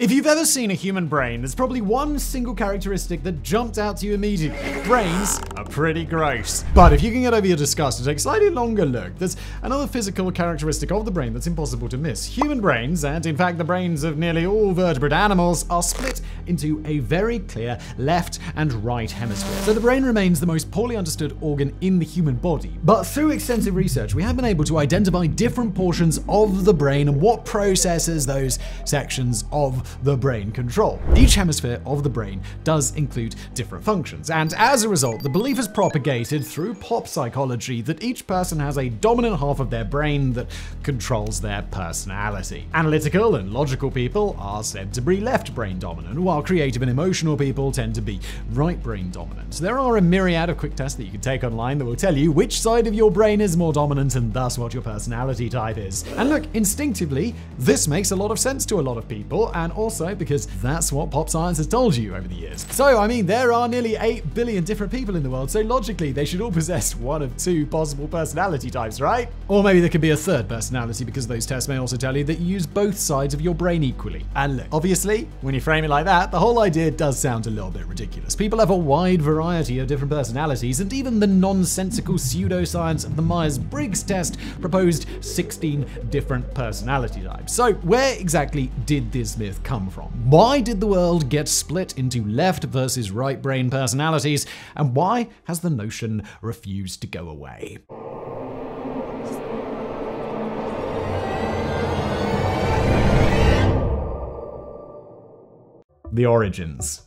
If you've ever seen a human brain, there's probably one single characteristic that jumped out to you immediately. Brains are pretty gross. But if you can get over your disgust and take a slightly longer look, there's another physical characteristic of the brain that's impossible to miss. Human brains, and in fact the brains of nearly all vertebrate animals, are split into a very clear left and right hemisphere. So the brain remains the most poorly understood organ in the human body. But through extensive research, we have been able to identify different portions of the brain and what processes those sections of the brain control. Each hemisphere of the brain does include different functions, and as a result, the belief is propagated through pop psychology that each person has a dominant half of their brain that controls their personality. Analytical and logical people are said to be left brain dominant, while creative and emotional people tend to be right brain dominant. There are a myriad of quick tests that you can take online that will tell you which side of your brain is more dominant and thus what your personality type is. And look, instinctively, this makes a lot of sense to a lot of people, and also because that's what pop science has told you over the years. So, I mean, there are nearly 8 billion different people in the world, so logically they should all possess one of two possible personality types, right? Or maybe there could be a third personality, because those tests may also tell you that you use both sides of your brain equally. And look, obviously, when you frame it like that, the whole idea does sound a little bit ridiculous. People have a wide variety of different personalities, and even the nonsensical pseudoscience of the Myers-Briggs test proposed 16 different personality types. So, where exactly did this myth come from? Why did the world get split into left versus right brain personalities? And why has the notion refused to go away? The origins.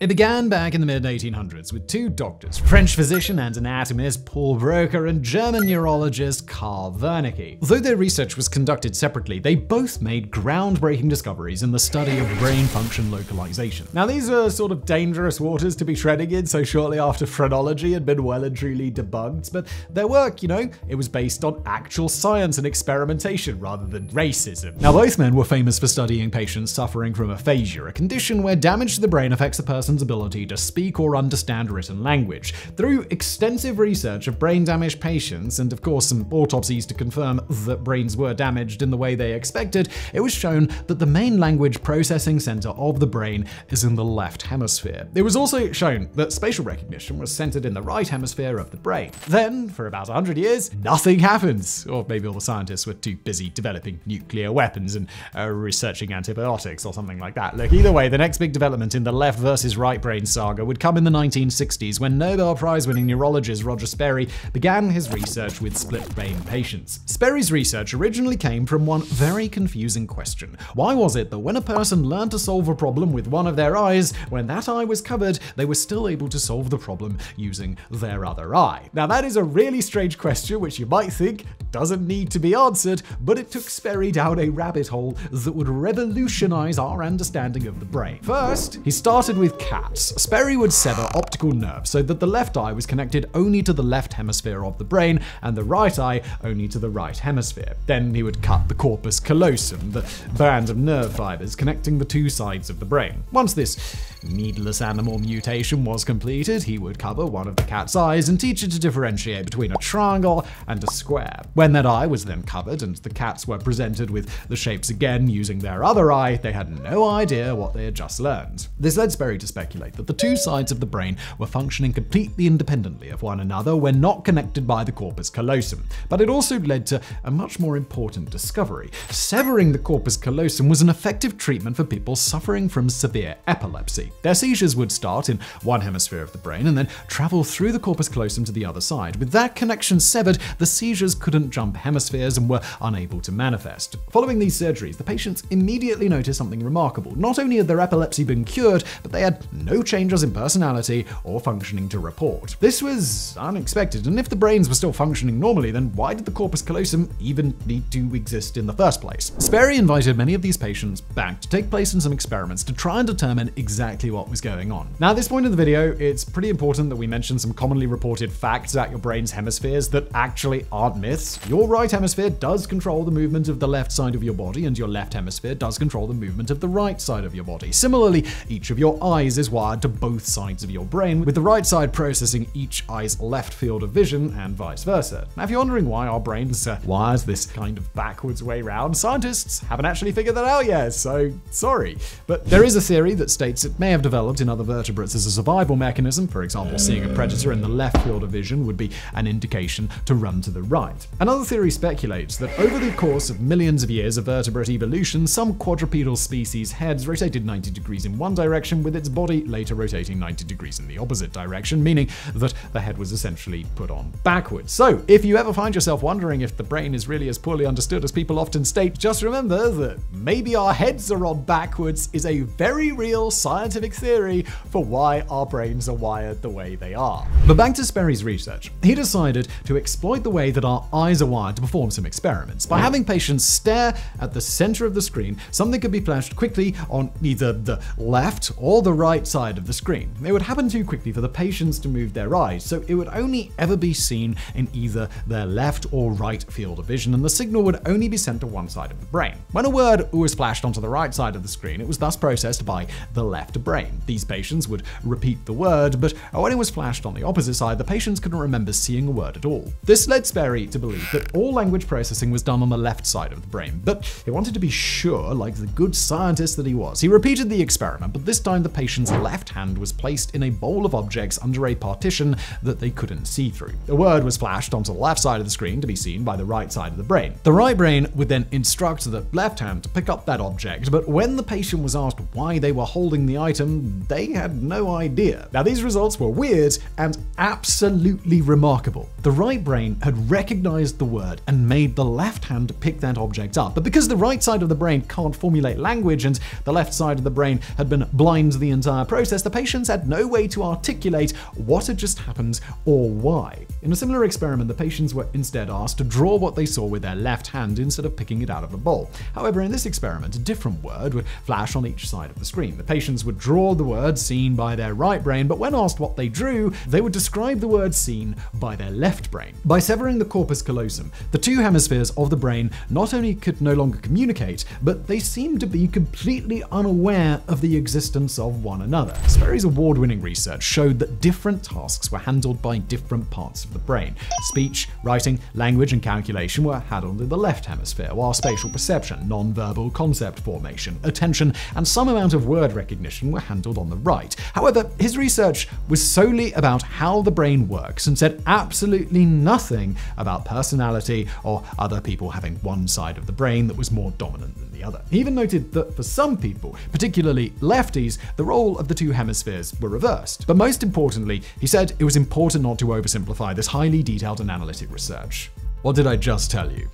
It began back in the mid-1800s with two doctors, French physician and anatomist Paul Broca and German neurologist Karl Wernicke. Though their research was conducted separately, they both made groundbreaking discoveries in the study of brain function localization. Now, these are sort of dangerous waters to be treading in so shortly after phrenology had been well and truly debunked, but their work, you know, it was based on actual science and experimentation rather than racism. Now, both men were famous for studying patients suffering from aphasia, a condition where damage to the brain affects a person's ability to speak or understand written language. Through extensive research of brain damaged patients, and of course some autopsies to confirm that brains were damaged in the way they expected, it was shown that the main language processing center of the brain is in the left hemisphere. It was also shown that spatial recognition was centered in the right hemisphere of the brain. Then, for about 100 years, nothing happens. Or maybe all the scientists were too busy developing nuclear weapons and researching antibiotics or something like that. Look, either way, the next big development in the left versus right brain saga would come in the 1960s, when Nobel Prize-winning neurologist Roger Sperry began his research with split brain patients. Sperry's research originally came from one very confusing question. Why was it that when a person learned to solve a problem with one of their eyes, when that eye was covered, they were still able to solve the problem using their other eye? Now, that is a really strange question, which you might think doesn't need to be answered, but it took Sperry down a rabbit hole that would revolutionize our understanding of the brain. First, he started with cats. Sperry would sever optical nerves so that the left eye was connected only to the left hemisphere of the brain and the right eye only to the right hemisphere. Then he would cut the corpus callosum, the band of nerve fibers connecting the two sides of the brain. Once this needless animal mutation was completed, he would cover one of the cat's eyes and teach it to differentiate between a triangle and a square. When that eye was then covered and the cats were presented with the shapes again using their other eye, they had no idea what they had just learned. This led Sperry to speculate that the two sides of the brain were functioning completely independently of one another when not connected by the corpus callosum. But it also led to a much more important discovery. Severing the corpus callosum was an effective treatment for people suffering from severe epilepsy. Their seizures would start in one hemisphere of the brain and then travel through the corpus callosum to the other side. With that connection severed, the seizures couldn't jump hemispheres and were unable to manifest. Following these surgeries, the patients immediately noticed something remarkable. Not only had their epilepsy been cured, but they had no changes in personality or functioning to report. This was unexpected, and if the brains were still functioning normally, then why did the corpus callosum even need to exist in the first place? Sperry invited many of these patients back to take place in some experiments to try and determine exactly what was going on. Now, at this point in the video, it's pretty important that we mention some commonly reported facts about your brain's hemispheres that actually aren't myths. Your right hemisphere does control the movement of the left side of your body, and your left hemisphere does control the movement of the right side of your body. Similarly, each of your eyes is wired to both sides of your brain, with the right side processing each eye's left field of vision and vice versa. Now, if you're wondering why our brains are wired this kind of backwards way round, scientists haven't actually figured that out yet, so sorry. But there is a theory that states it may have developed in other vertebrates as a survival mechanism. For example, seeing a predator in the left field of vision would be an indication to run to the right. Another theory speculates that over the course of millions of years of vertebrate evolution, some quadrupedal species' heads rotated 90 degrees in one direction, with its body later rotating 90 degrees in the opposite direction, meaning that the head was essentially put on backwards. So if you ever find yourself wondering if the brain is really as poorly understood as people often state, just remember that maybe our heads are on backwards is a very real scientific theory for why our brains are wired the way they are. But back to Sperry's research. He decided to exploit the way that our eyes are wired to perform some experiments. By having patients stare at the center of the screen, something could be flashed quickly on either the left or the right side of the screen. It would happen too quickly for the patients to move their eyes, so it would only ever be seen in either their left or right field of vision, and the signal would only be sent to one side of the brain. When a word was flashed onto the right side of the screen, it was thus processed by the left brain. These patients would repeat the word, but when it was flashed on the opposite side, the patients couldn't remember seeing a word at all. This led Sperry to believe that all language processing was done on the left side of the brain, but he wanted to be sure, like the good scientist that he was. He repeated the experiment, but this time the patient's left hand was placed in a bowl of objects under a partition that they couldn't see through. A word was flashed onto the left side of the screen to be seen by the right side of the brain. The right brain would then instruct the left hand to pick up that object, but when the patient was asked why they were holding the item, they had no idea. Now, these results were weird and absolutely remarkable. The right brain had recognized the word and made the left hand pick that object up, but because the right side of the brain can't formulate language and the left side of the brain had been blind to the entire process, the patients had no way to articulate what had just happened or why. In a similar experiment, the patients were instead asked to draw what they saw with their left hand instead of picking it out of a bowl. However, in this experiment, a different word would flash on each side of the screen. The patients would draw the word seen by their right brain, but when asked what they drew, they would describe the word seen by their left brain. By severing the corpus callosum, the two hemispheres of the brain not only could no longer communicate, but they seemed to be completely unaware of the existence of one another. Sperry's award-winning research showed that different tasks were handled by different parts of the brain. Speech, writing, language, and calculation were handled in the left hemisphere, while spatial perception, non-verbal concept formation, attention, and some amount of word recognition were handled on the right. However, his research was solely about how the brain works and said absolutely nothing about personality or other people having one side of the brain that was more dominant than the other. He even noted that for some people, particularly lefties, the role of the two hemispheres were reversed. But most importantly, he said it was important not to oversimplify this highly detailed and analytic research. What did I just tell you?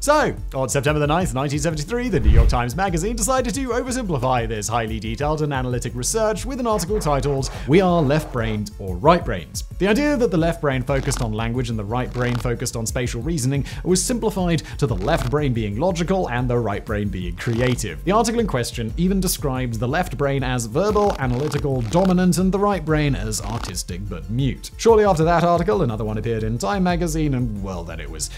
So, on September the 9th, 1973, the New York Times Magazine decided to oversimplify this highly detailed and analytic research with an article titled, "We Are Left-Brained or Right-Brained." The idea that the left brain focused on language and the right brain focused on spatial reasoning was simplified to the left brain being logical and the right brain being creative. The article in question even described the left brain as verbal, analytical, dominant, and the right brain as artistic but mute. Shortly after that article, another one appeared in Time Magazine, and well, then it was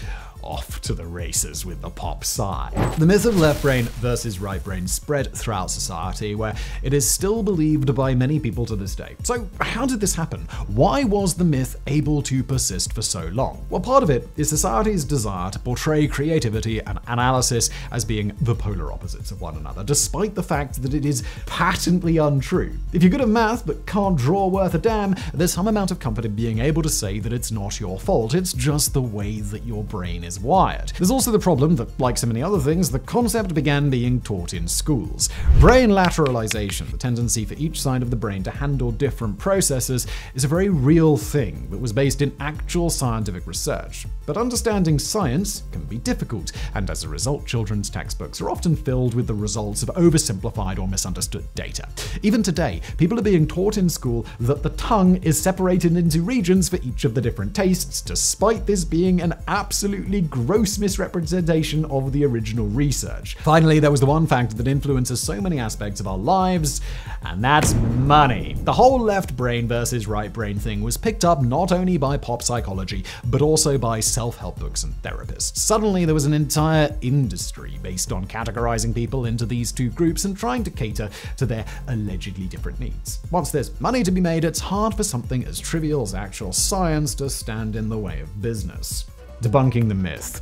off to the races with the pop side. The myth of left brain versus right brain spread throughout society, where it is still believed by many people to this day. So how did this happen? Why was the myth able to persist for so long? Well, part of it is society's desire to portray creativity and analysis as being the polar opposites of one another, despite the fact that it is patently untrue. If you're good at math but can't draw worth a damn, there's some amount of comfort in being able to say that it's not your fault, it's just the way that your brain is wired. There's also the problem that, like so many other things, the concept began being taught in schools. Brain lateralization, the tendency for each side of the brain to handle different processes, is a very real thing that was based in actual scientific research. But understanding science can be difficult, and as a result, children's textbooks are often filled with the results of oversimplified or misunderstood data. Even today, people are being taught in school that the tongue is separated into regions for each of the different tastes, despite this being an absolutely gross misrepresentation of the original research. Finally, there was the one factor that influences so many aspects of our lives, and that's money. The whole left brain versus right brain thing was picked up not only by pop psychology, but also by self-help books and therapists. Suddenly, there was an entire industry based on categorizing people into these two groups and trying to cater to their allegedly different needs. Once there's money to be made, it's hard for something as trivial as actual science to stand in the way of business. Debunking the myth.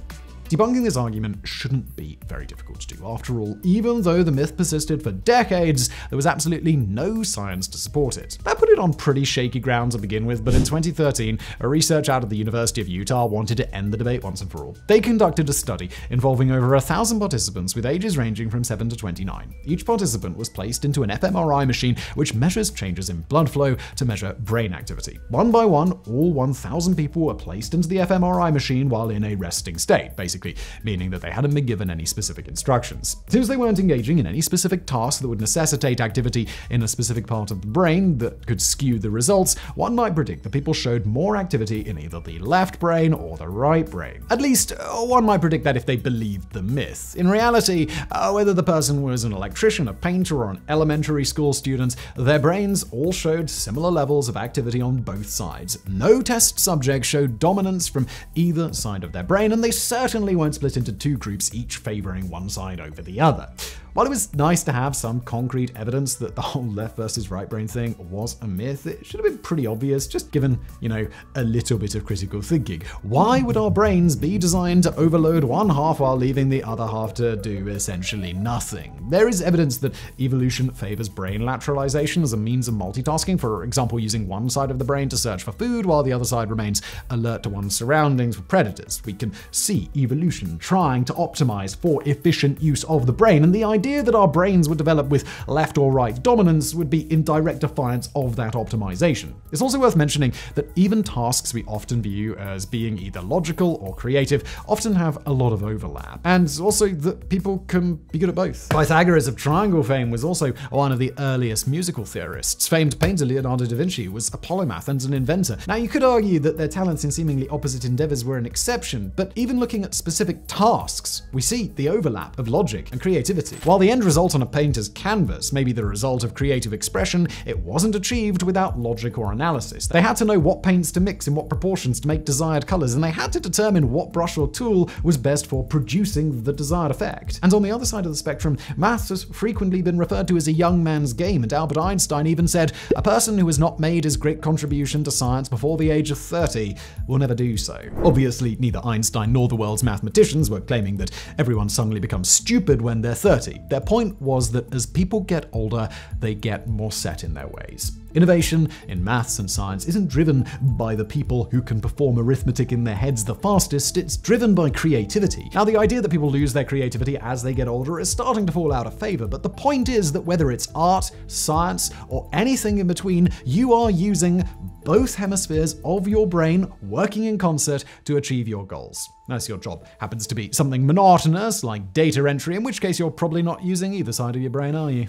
Debunking this argument shouldn't be very difficult to do. After all, even though the myth persisted for decades, there was absolutely no science to support it. That put it on pretty shaky ground to begin with, but in 2013, a research out of the University of Utah wanted to end the debate once and for all. They conducted a study involving over 1,000 participants with ages ranging from 7 to 29. Each participant was placed into an fMRI machine, which measures changes in blood flow to measure brain activity. One by one, all 1,000 people were placed into the fMRI machine while in a resting state, basically. Meaning that they hadn't been given any specific instructions. Since they weren't engaging in any specific task that would necessitate activity in a specific part of the brain that could skew the results, one might predict that people showed more activity in either the left brain or the right brain. At least, one might predict that if they believed the myth. In reality, whether the person was an electrician, a painter, or an elementary school student, their brains all showed similar levels of activity on both sides. No test subject showed dominance from either side of their brain, and they certainly weren't split into two groups, each favoring one side over the other. While it was nice to have some concrete evidence that the whole left versus right brain thing was a myth, it should have been pretty obvious, just given, a little bit of critical thinking. Why would our brains be designed to overload one half while leaving the other half to do essentially nothing? There is evidence that evolution favors brain lateralization as a means of multitasking, for example, using one side of the brain to search for food while the other side remains alert to one's surroundings for predators. We can see evolution trying to optimize for efficient use of the brain, and the idea that our brains were developed with left or right dominance would be in direct defiance of that optimization. It's also worth mentioning that even tasks we often view as being either logical or creative often have a lot of overlap, and also that people can be good at both. Pythagoras of triangle fame was also one of the earliest musical theorists. Famed painter Leonardo da Vinci was a polymath and an inventor. Now, you could argue that their talents in seemingly opposite endeavors were an exception, but even looking at specific tasks, we see the overlap of logic and creativity. While the end result on a painter's canvas may be the result of creative expression, it wasn't achieved without logic or analysis. They had to know what paints to mix in what proportions to make desired colors, and they had to determine what brush or tool was best for producing the desired effect. And on the other side of the spectrum, maths has frequently been referred to as a young man's game, and Albert Einstein even said, "A person who has not made his great contribution to science before the age of 30 will never do so." Obviously, neither Einstein nor the world's mathematicians were claiming that everyone suddenly becomes stupid when they're 30. Their point was that as people get older, they get more set in their ways. Innovation in maths and science isn't driven by the people who can perform arithmetic in their heads the fastest, it's driven by creativity. Now, the idea that people lose their creativity as they get older is starting to fall out of favor, but the point is that whether it's art, science, or anything in between, you are using both hemispheres of your brain working in concert to achieve your goals. Unless your job happens to be something monotonous, like data entry, in which case you're probably not using either side of your brain, are you?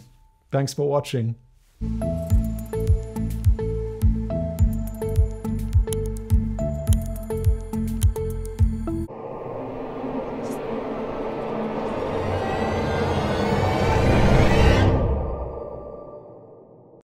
Thanks for watching.